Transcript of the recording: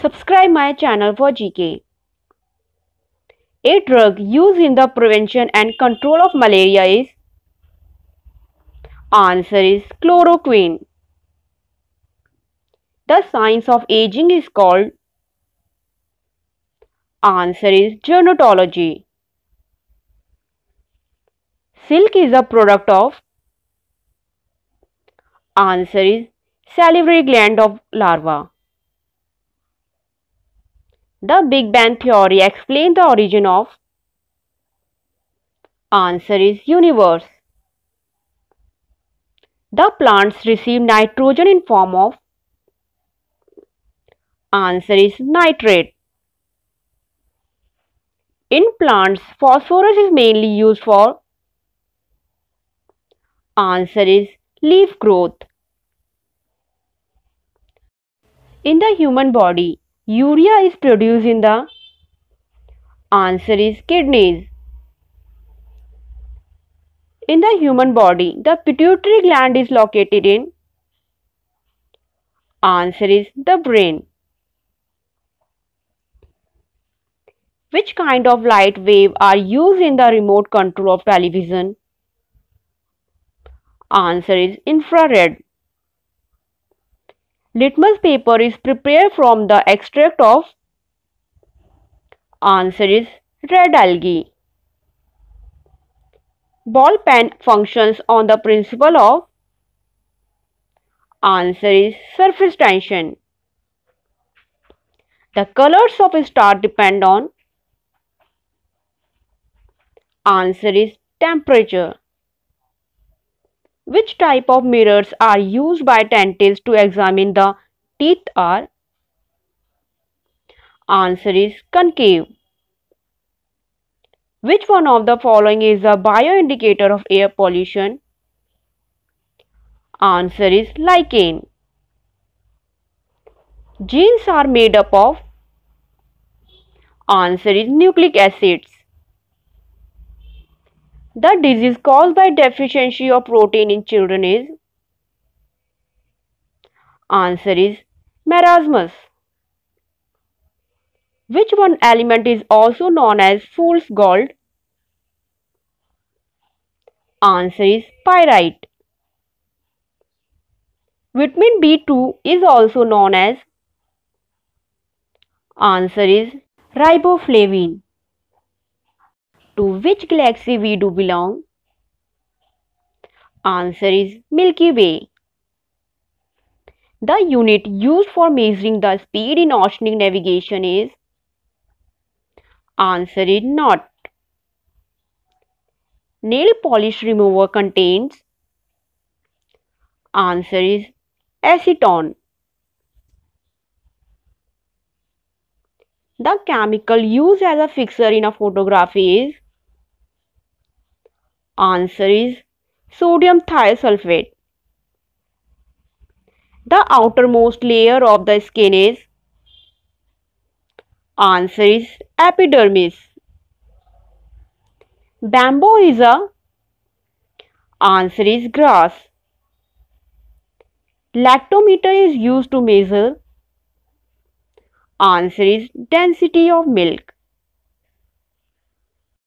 Subscribe my channel for GK. A drug used in the prevention and control of malaria is? Answer is chloroquine. The science of aging is called? Answer is gerontology. Silk is a product of? Answer is salivary gland of larva. The Big Bang Theory explains the origin of? Answer is universe. The plants receive nitrogen in form of? Answer is nitrate. In plants, phosphorus is mainly used for? Answer is leaf growth. In the human body, urea is produced in the? Answer is kidneys. In the human body, the pituitary gland is located in? Answer is the brain. Which kind of light wave are used in the remote control of television? Answer is infrared. Litmus paper is prepared from the extract of? Answer is red algae. Ball pen functions on the principle of? Answer is surface tension. The colors of a star depend on? Answer is temperature. Which type of mirrors are used by dentists to examine the teeth are? Answer is concave. Which one of the following is a bioindicator of air pollution? Answer is lichen. Genes are made up of? Answer is nucleic acids. The disease caused by deficiency of protein in children is? Answer is marasmus. Which one element is also known as fool's gold? Answer is pyrite. Vitamin B2 is also known as? Answer is riboflavin. To which galaxy we do belong? Answer is Milky Way. The unit used for measuring the speed in oceanic navigation is? Answer is knot. Nail polish remover contains? Answer is acetone. The chemical used as a fixer in a photography is? Answer is sodium thiosulfate. The outermost layer of the skin is? Answer is epidermis. Bamboo is a? Answer is grass. Lactometer is used to measure? Answer is density of milk.